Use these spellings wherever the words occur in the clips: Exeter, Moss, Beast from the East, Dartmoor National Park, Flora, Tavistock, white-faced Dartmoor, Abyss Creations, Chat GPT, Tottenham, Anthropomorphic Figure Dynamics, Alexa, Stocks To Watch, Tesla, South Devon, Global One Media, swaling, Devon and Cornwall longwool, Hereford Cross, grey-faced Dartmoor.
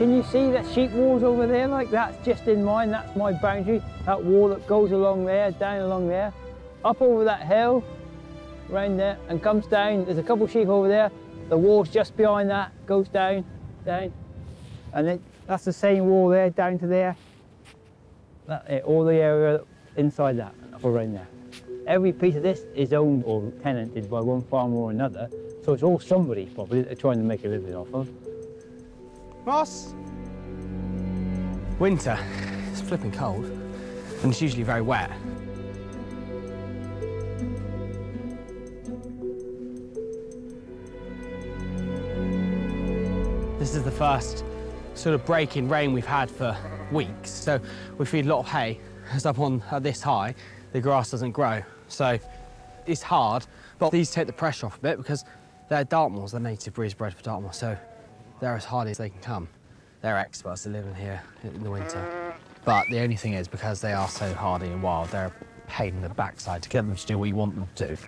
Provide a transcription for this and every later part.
Can you see that sheep wall's over there? Like, that's just in mine, that's my boundary. That wall that goes along there, down along there, up over that hill, round there, and comes down. There's a couple of sheep over there. The wall's just behind that, goes down, down. And it, that's the same wall there, down to there. That, all the area inside that, up around there. Every piece of this is owned or tenanted by one farmer or another, so it's all somebody probably they're trying to make a living off of. Moss! Winter. It's flipping cold, and it's usually very wet. This is the first sort of break in rain we've had for weeks, so we feed a lot of hay. It's up on this high, the grass doesn't grow, so it's hard, but these take the pressure off a bit because they're Dartmoors, they're native breeds bred for Dartmoor, so they're as hard as they can come. They're experts at living here in the winter. But the only thing is, because they are so hardy and wild, they're a pain in the backside to get them to do what you want them to do.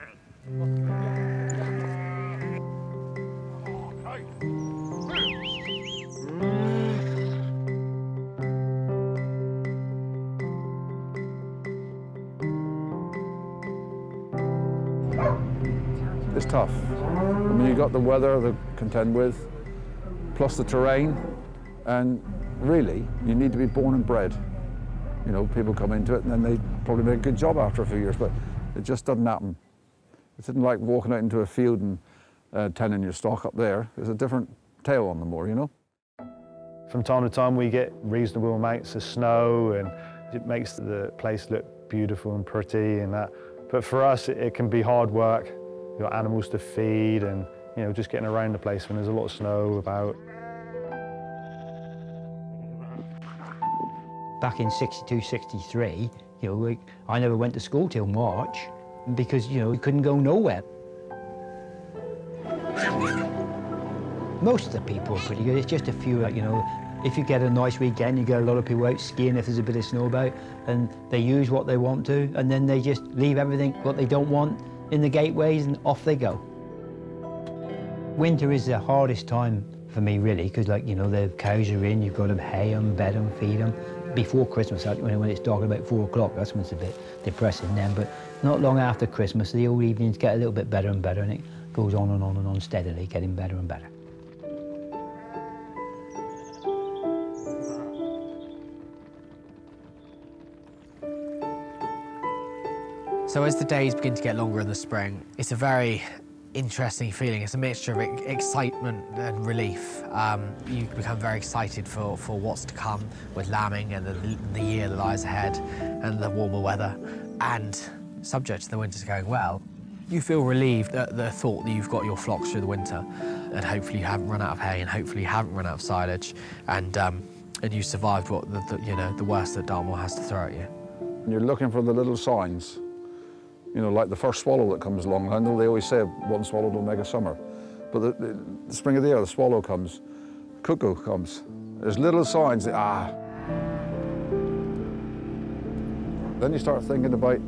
It's tough. I mean, you've got the weather to contend with, plus the terrain, and really, you need to be born and bred. You know, people come into it and then they probably make a good job after a few years, but it just doesn't happen. It isn't like walking out into a field and tending your stock up there. There's a different tale on the moor, you know? From time to time, we get reasonable amounts of snow and it makes the place look beautiful and pretty and that. But for us, it can be hard work. You've got animals to feed and, you know, just getting around the place when there's a lot of snow about. Back in 62, 63, you know, like, I never went to school till March because, you know, you couldn't go nowhere. Most of the people are pretty good. It's just a few, you know, if you get a nice weekend, you get a lot of people out skiing if there's a bit of snow about, and they use what they want to, and then they just leave everything what they don't want in the gateways and off they go. Winter is the hardest time for me, really, because, like, you know, the cows are in, you've got to hay them, bed them, feed them. Before Christmas, when it's dark about 4 o'clock, that's when it's a bit depressing then, but not long after Christmas, the old evenings get a little bit better and better, and it goes on and on and on steadily, getting better and better. So as the days begin to get longer in the spring, it's a very interesting feeling. It's a mixture of excitement and relief. You become very excited for what's to come with lambing and the year that lies ahead and the warmer weather. And subject to the winters going well, you feel relieved at the thought that you've got your flocks through the winter and hopefully you haven't run out of hay and hopefully you haven't run out of silage and you survived what you know, the worst that Dartmoor has to throw at you. And you're looking for the little signs. You know, like the first swallow that comes along. I know they always say one swallow don't make a summer, but the spring of the year, the swallow comes, cuckoo comes. There's little signs that, ah. Then you start thinking about,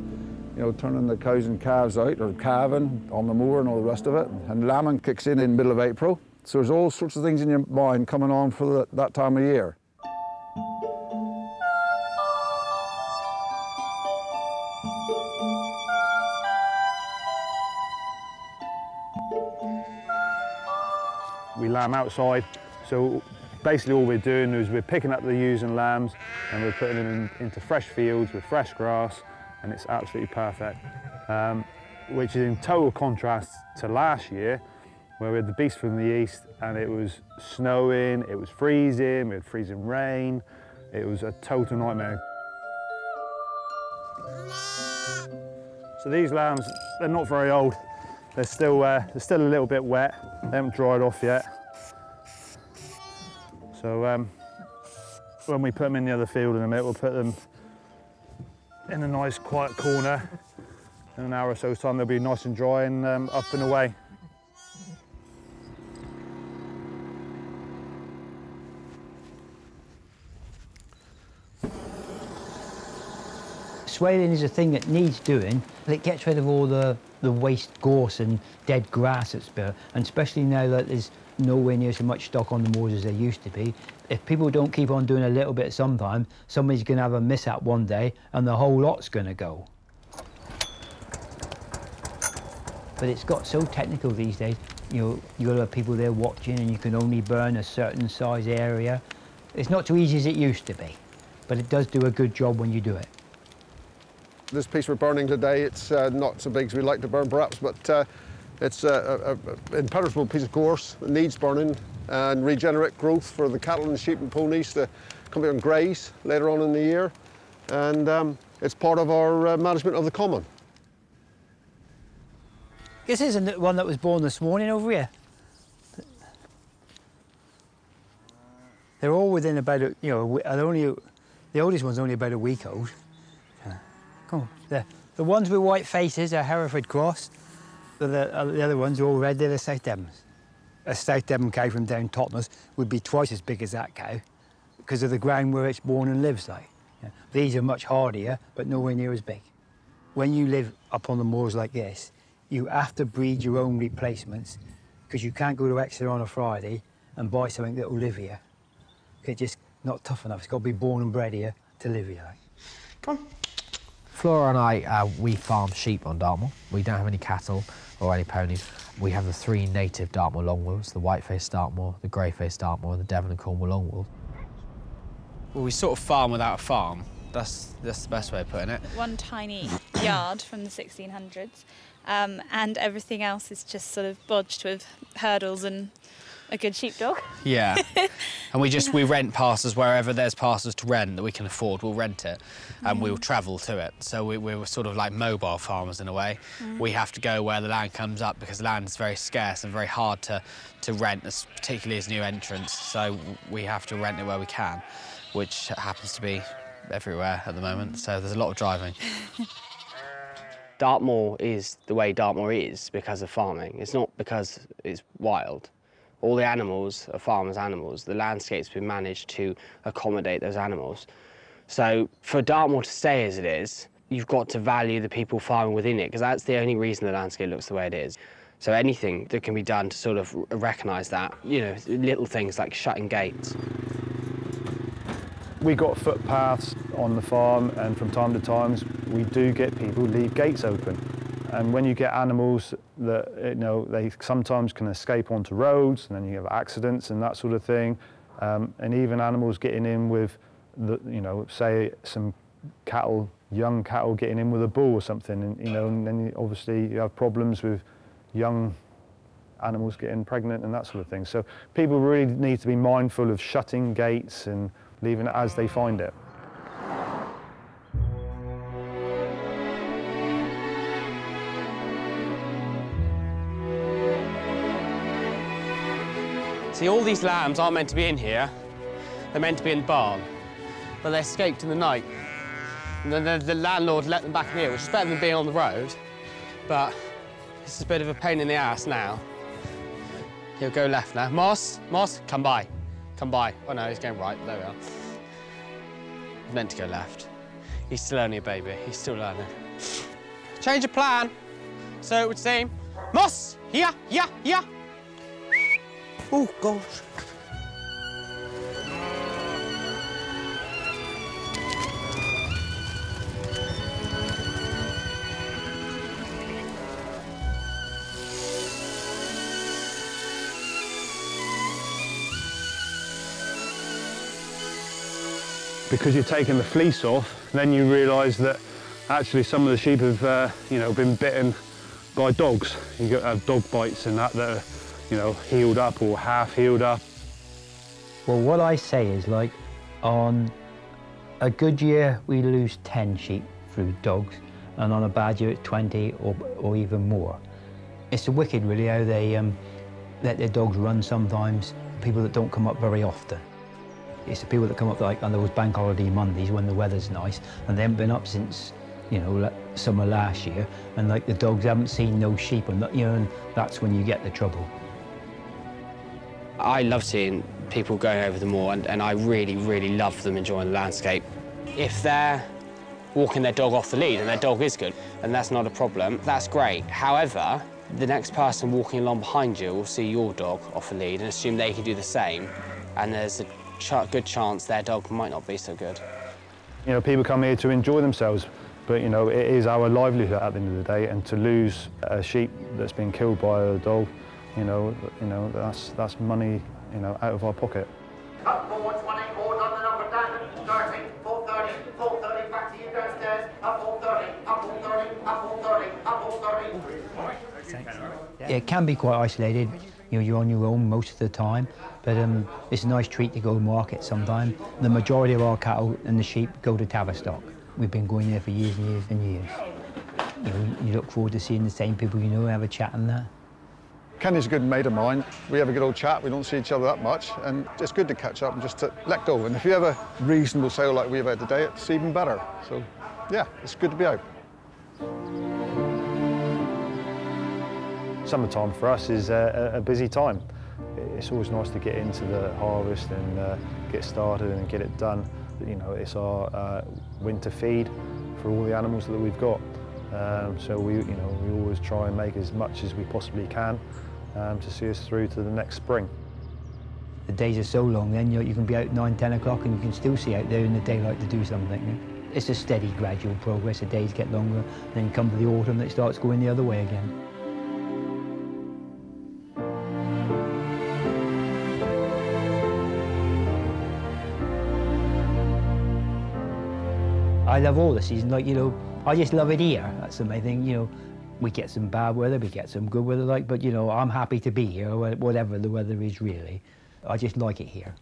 you know, turning the cows and calves out, or calving on the moor and all the rest of it, and lambing kicks in the middle of April. So there's all sorts of things in your mind coming on for that time of year. We lamb outside, so basically all we're doing is we're picking up the ewes and lambs and we're putting them into fresh fields with fresh grass, and it's absolutely perfect, which is in total contrast to last year where we had the Beast from the East and it was snowing, it was freezing, we had freezing rain, it was a total nightmare. So these lambs, they're not very old. They're still a little bit wet. They haven't dried off yet. So when we put them in the other field in a minute, we'll put them in a nice quiet corner. In an hour or so's time, they'll be nice and dry and up and away. Swaling is a thing that needs doing. It gets rid of all the waste gorse and dead grass that's there, and especially now that there's nowhere near so much stock on the moors as there used to be. If people don't keep on doing a little bit sometime, somebody's going to have a mishap one day and the whole lot's going to go. But it's got so technical these days, you know, you'll have people there watching and you can only burn a certain size area. It's not so easy as it used to be, but it does do a good job when you do it. This piece we're burning today, it's not so big as we like to burn perhaps, but it's an impenetrable piece of gorse that needs burning and regenerate growth for the cattle and sheep and ponies to come here and graze later on in the year. And it's part of our management of the common. This is the one that was born this morning over here. They're all within about, you know, the oldest one's only about a week old. Come on, there. The ones with white faces are Hereford Cross. The other ones are all red, they're the South Devons. A South Devon cow from down Tottenham would be twice as big as that cow because of the ground where it's born and lives like. Yeah. These are much hardier, but nowhere near as big. When you live up on the moors like this, you have to breed your own replacements because you can't go to Exeter on a Friday and buy something that will live here. It's just not tough enough. It's got to be born and bred here to live here. Like. Come on. Flora and I, we farm sheep on Dartmoor. We don't have any cattle or any ponies. We have the three native Dartmoor longwools, the white-faced Dartmoor, the grey-faced Dartmoor, and the Devon and Cornwall longwool. Well, we sort of farm without a farm. That's the best way of putting it. One tiny yard from the 1600s, and everything else is just sort of bodged with hurdles and a good sheepdog. Yeah, and we rent passes wherever there's passes to rent that we can afford. We'll rent it, and we'll travel to it. So we're sort of like mobile farmers in a way. We have to go where the land comes up because land is very scarce and very hard to rent, particularly as new entrants. So we have to rent it where we can, which happens to be everywhere at the moment. So there's a lot of driving. Dartmoor is the way Dartmoor is because of farming. It's not because it's wild. All the animals are farmers' animals. The landscape's been managed to accommodate those animals. So for Dartmoor to stay as it is, you've got to value the people farming within it, because that's the only reason the landscape looks the way it is. So anything that can be done to sort of recognise that, you know, little things like shutting gates. We got footpaths on the farm, and from time to time we do get people leave gates open. And when you get animals that, you know, they sometimes can escape onto roads, and then you have accidents and that sort of thing. And even animals getting in with, you know, say some cattle, young cattle getting in with a bull or something. And, you know, and then obviously you have problems with young animals getting pregnant and that sort of thing. So people really need to be mindful of shutting gates and leaving it as they find it. See, all these lambs aren't meant to be in here. They're meant to be in the barn, but they escaped in the night. And then the landlord let them back in here, which is better than being on the road, but it's a bit of a pain in the ass now. He'll go left now. Moss, Moss, come by. Come by. Oh no, he's going right, there we are. He's meant to go left. He's still only a baby, he's still learning. Change of plan. So it would seem, Moss, here, here, here. Oh, gosh. Because you're taking the fleece off, then you realise that actually some of the sheep have, you know, been bitten by dogs. You have dog bites and that are, you know, healed up or half healed up. Well, what I say is, like, on a good year, we lose 10 sheep through dogs, and on a bad year, it's 20 or even more. It's wicked, really, how they let their dogs run sometimes, people that don't come up very often. It's the people that come up, like, on those bank holiday Mondays when the weather's nice, and they haven't been up since, you know, like, summer last year, and, like, the dogs haven't seen no sheep, and, you know, and that's when you get the trouble. I love seeing people going over the moor, and I really, really love them enjoying the landscape. If they're walking their dog off the lead, and their dog is good, and that's not a problem. That's great. However, the next person walking along behind you will see your dog off the lead and assume they can do the same, and there's a good chance their dog might not be so good. You know, people come here to enjoy themselves, but, you know, it is our livelihood at the end of the day, and to lose a sheep that's been killed by a dog, you know, that's money, you know, out of our pocket. Up forward, 184, on the number, down, 30, 430, 430, back to you downstairs, up 430, up 430, up 430, up 430. It can be quite isolated, you know, you're on your own most of the time, but it's a nice treat to go to market sometime. The majority of our cattle and the sheep go to Tavistock. We've been going there for years and years and years. You know, you look forward to seeing the same people you know, have a chat and that. Kenny's a good mate of mine. We have a good old chat. We don't see each other that much, and it's good to catch up and just to let go. And if you have a reasonable sale like we've had today, it's even better. So, yeah, it's good to be out. Summertime for us is a busy time. It's always nice to get into the harvest and get started and get it done. You know, it's our winter feed for all the animals that we've got. So we always try and make as much as we possibly can to see us through to the next spring. The days are so long then, you can be out 9, 10 o'clock and you can still see out there in the daylight to do something. It's a steady, gradual progress. The days get longer, then come to the autumn, it starts going the other way again. I love all the season, like, you know, I just love it here. That's the main thing, you know. We get some bad weather, we get some good weather, like, but, you know, I'm happy to be here, whatever the weather is, really. I just like it here.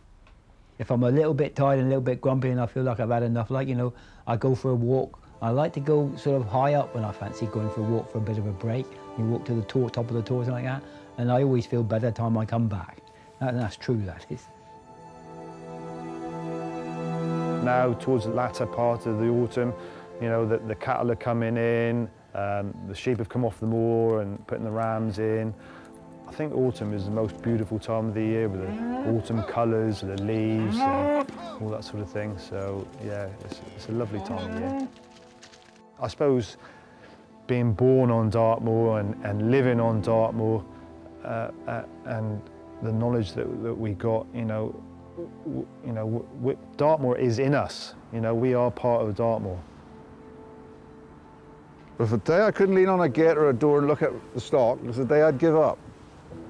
If I'm a little bit tired and a little bit grumpy and I feel like I've had enough, like, you know, I go for a walk. I like to go sort of high up when I fancy going for a walk for a bit of a break. You walk to the top of the tour, something like that, and I always feel better the time I come back. That's true, that is. Now, towards the latter part of the autumn, you know, the cattle are coming in, the sheep have come off the moor and putting the rams in. I think autumn is the most beautiful time of the year, with the autumn colours, the leaves, and all that sort of thing. So, yeah, it's a lovely time of year. I suppose being born on Dartmoor and living on Dartmoor and the knowledge that we got, you know, Dartmoor is in us. You know, we are part of Dartmoor. If a day I couldn't lean on a gate or a door and look at the stock, it's a day I'd give up,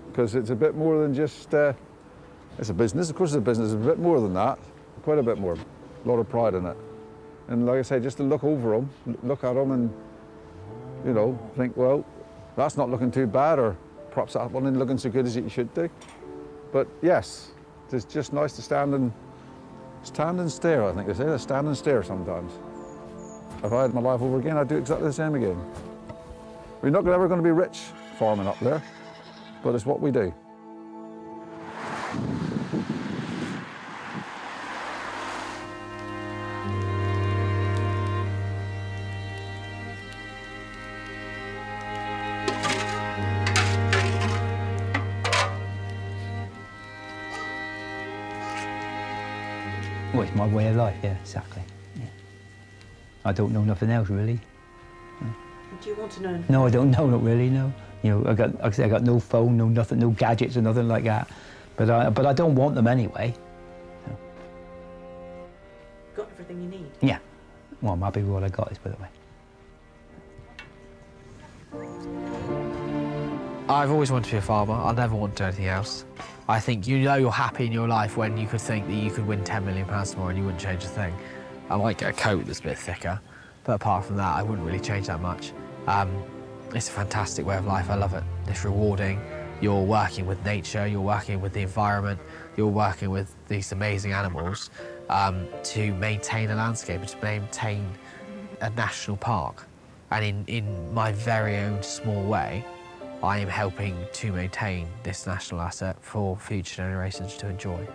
because it's a bit more than just, it's a business, of course it's a business, it's a bit more than that, quite a bit more, a lot of pride in it. And like I say, just to look over them, look at them and, you know, think, well, that's not looking too bad, or perhaps that one isn't looking so good as it should do. But yes, it's just nice to stand and stare, I think they say, they stand and stare sometimes. If I had my life over again, I'd do exactly the same again. We're not ever going to be rich farming up there, but it's what we do. Well, it's my way of life, yeah, exactly. I don't know nothing else, really. No. Do you want to know anything? No, I don't know, not really, no. You know, I got no phone, no nothing, no gadgets or nothing like that. But I don't want them anyway. No. Got everything you need? Yeah. Well, I'm happy with what I got, is by the way. I've always wanted to be a farmer. I never want to do anything else. I think you know you're happy in your life when you could think that you could win £10 million tomorrow and you wouldn't change a thing. I might get a coat that's a bit thicker, but apart from that, I wouldn't really change that much. It's a fantastic way of life, I love it. It's rewarding. You're working with nature, you're working with the environment, you're working with these amazing animals to maintain a landscape, to maintain a national park. And in my very own small way, I am helping to maintain this national asset for future generations to enjoy.